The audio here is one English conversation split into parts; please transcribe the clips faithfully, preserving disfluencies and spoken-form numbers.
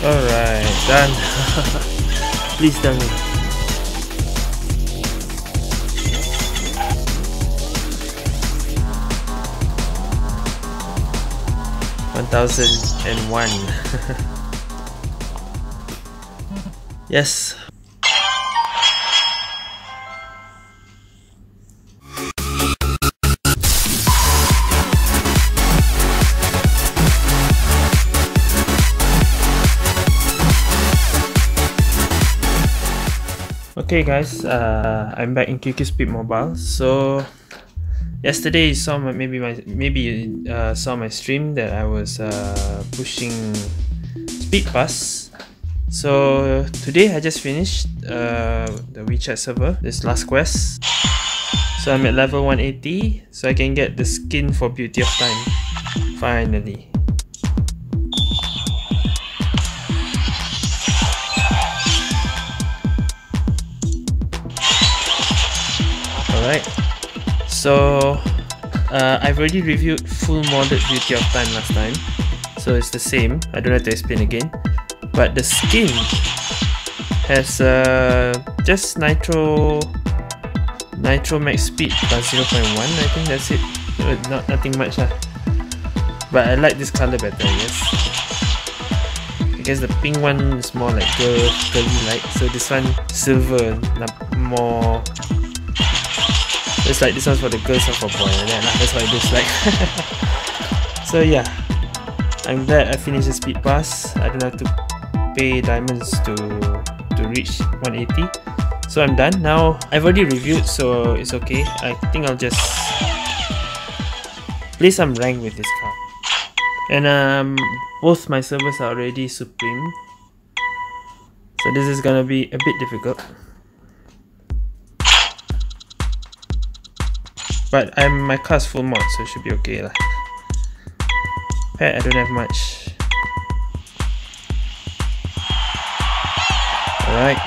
Alright, done. Please tell me. one thousand one. Yes. Okay guys, uh, I'm back in Q Q Speed Mobile. So yesterday you saw my, maybe my maybe you uh, saw my stream that I was uh, pushing Speed Pass. So today I just finished uh, the WeChat server, this last quest. So I'm at level one eighty, so I can get the skin for Beauty of Time finally. Alright, so uh, I've already reviewed full modded Beauty of Time last time, so it's the same. I don't have to explain again, but the skin has uh, just nitro nitro max speed plus zero point one, I think that's it. Not nothing much lah, but I like this color better. Yes, I guess the pink one is more like girl, girly light, so this one silver, more. It's like this one's for the girls and for boys, and then that's what it looks like. So yeah, I'm glad I finished the Speed Pass. I don't have to pay diamonds to to reach one eighty. So I'm done now. I've already reviewed, so it's okay. I think I'll just play some rank with this card. And um, both my servers are already Supreme, so this is gonna be a bit difficult. But I'm my car's full mod, so it should be okay lah. Pet, I don't have much. Alright.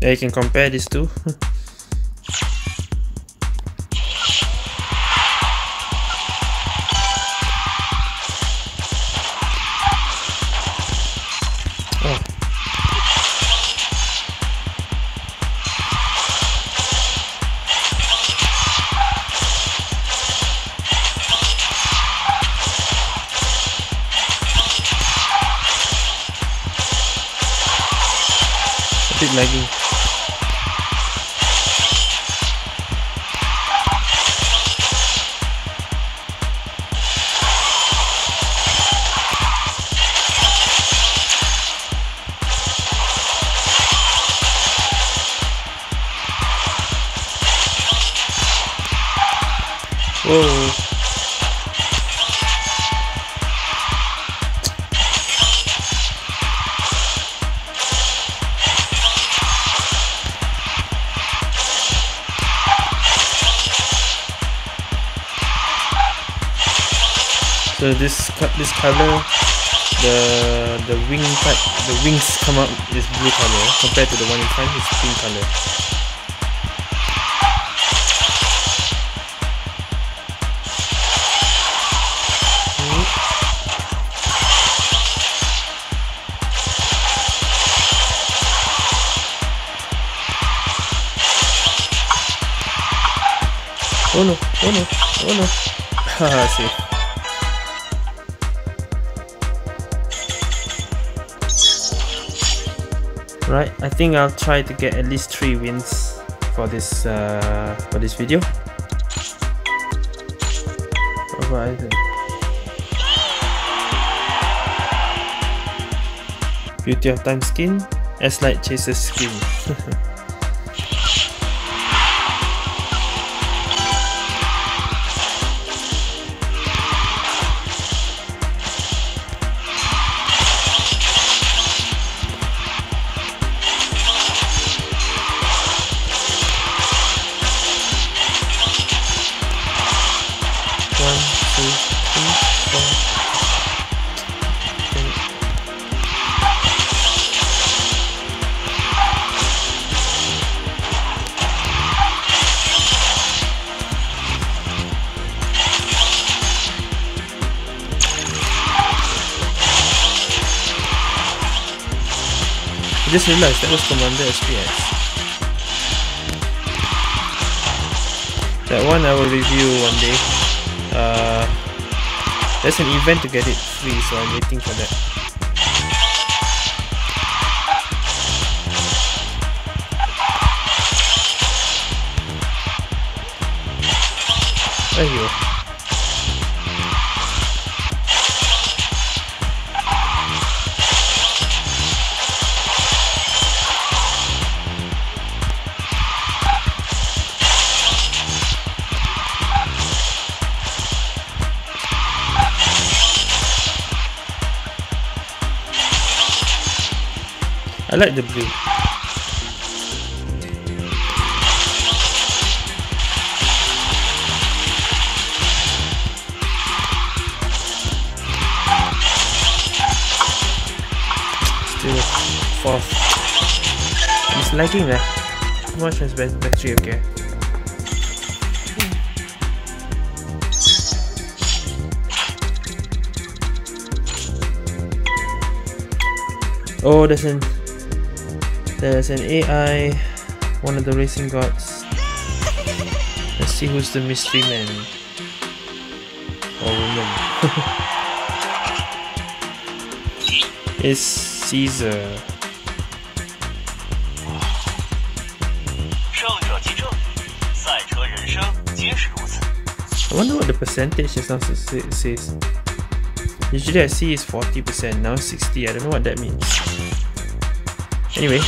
Yeah, you can compare these two. Lagging. Whoa. So this this color, the the wing part, the wings come up is blue color compared to the one in front is pink color. Oh no! Oh no! Oh no! Haha, safe. Right, I think I'll try to get at least three wins for this uh, for this video. Alright. Beauty of Time skin as Light Chaser skin. Just realized that was Commander S P X. That one I will review one day. Uh, there's an event to get it free, so I'm waiting for that. There you go. I like the blue. Fourth. It's lagging there. Too much has battery, okay. Oh, there's an there's an A I, one of the racing gods. Let's see who's the mystery man or woman. It's Caesar. I wonder what the percentage is now says. Usually I see is forty percent, now sixty, I don't know what that means. Anyway.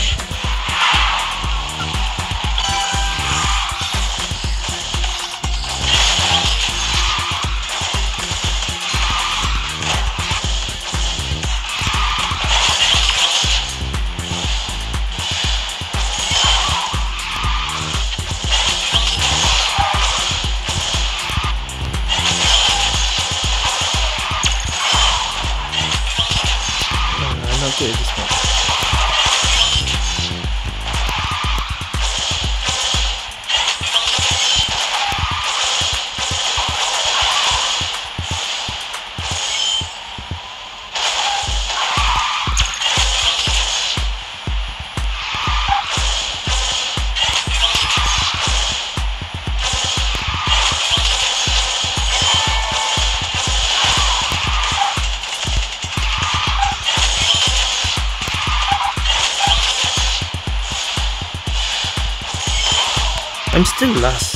I'm still last.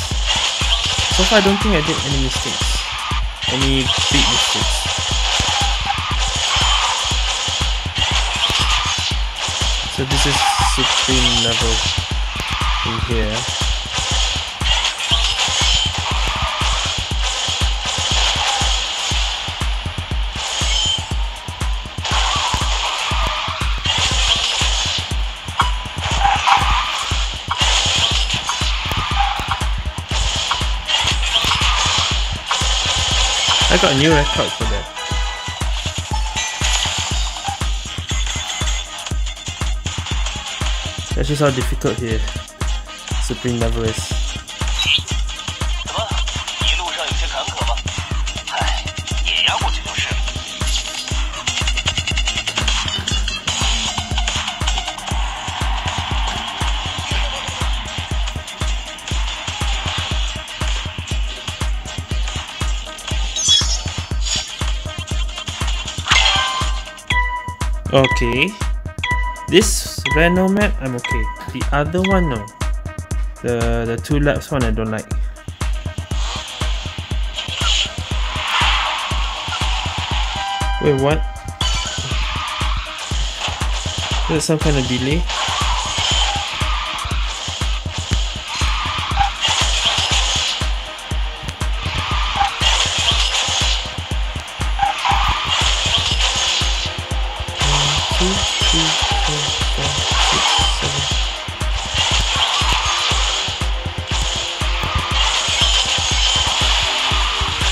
So far I don't think I did any mistakes. Any big mistakes. So this is Supreme Level in here. I got a new record for that. That's just how difficult here Supreme Level is. Okay, this Reno map I'm okay. The other one no. The the two laps one I don't like. Wait, what? There's some kind of delay.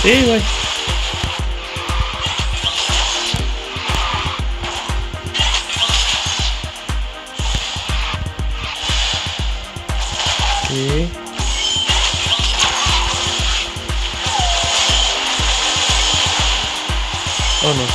Anyway. Okay. Oh no.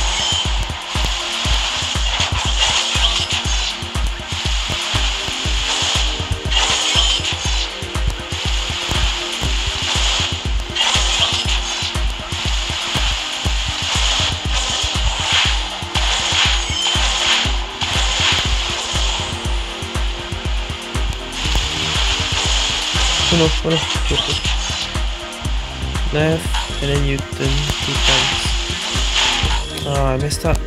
no, no, no, no, no. Left, and then you turn two times. Ah, I messed up.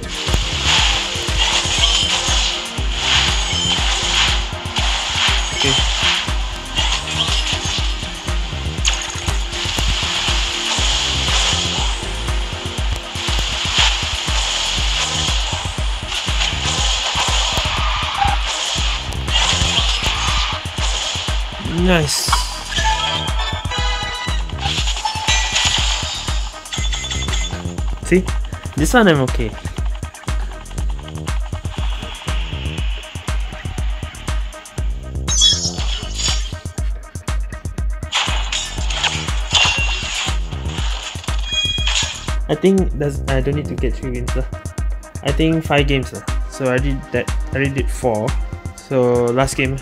Okay. Nice. See, this one I'm okay. I think that's, I don't need to get three games lah. I think five games lah. So I did that. I already did four. So last game.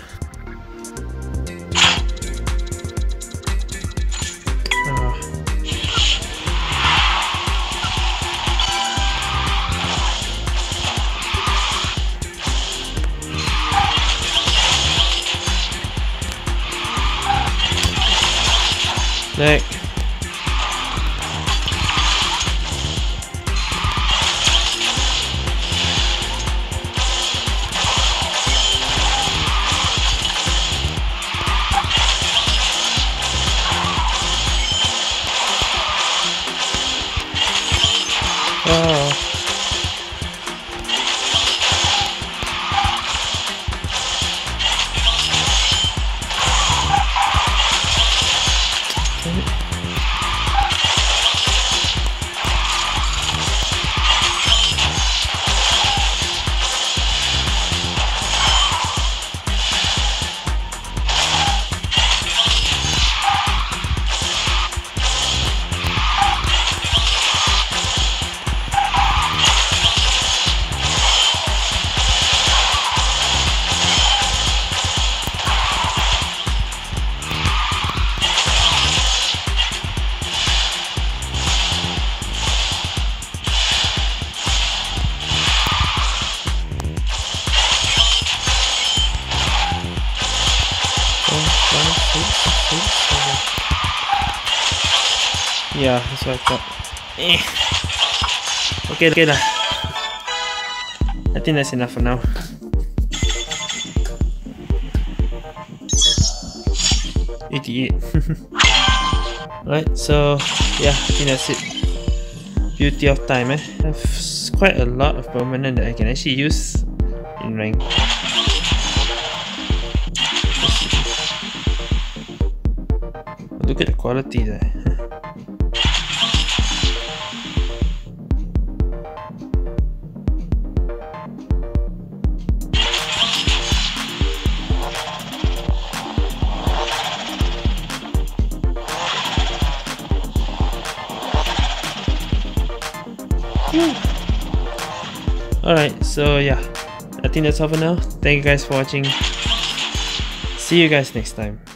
Neck. Oh. Yeah, that's what I thought. Eh. Okay, okay lah. I think that's enough for now. eighty-eight. Alright, so yeah, I think that's it. Beauty of Time, eh. I have quite a lot of permanent that I can actually use in rank. Look at the quality there. Alright, so yeah, I think that's all for now. Thank you guys for watching. See you guys next time.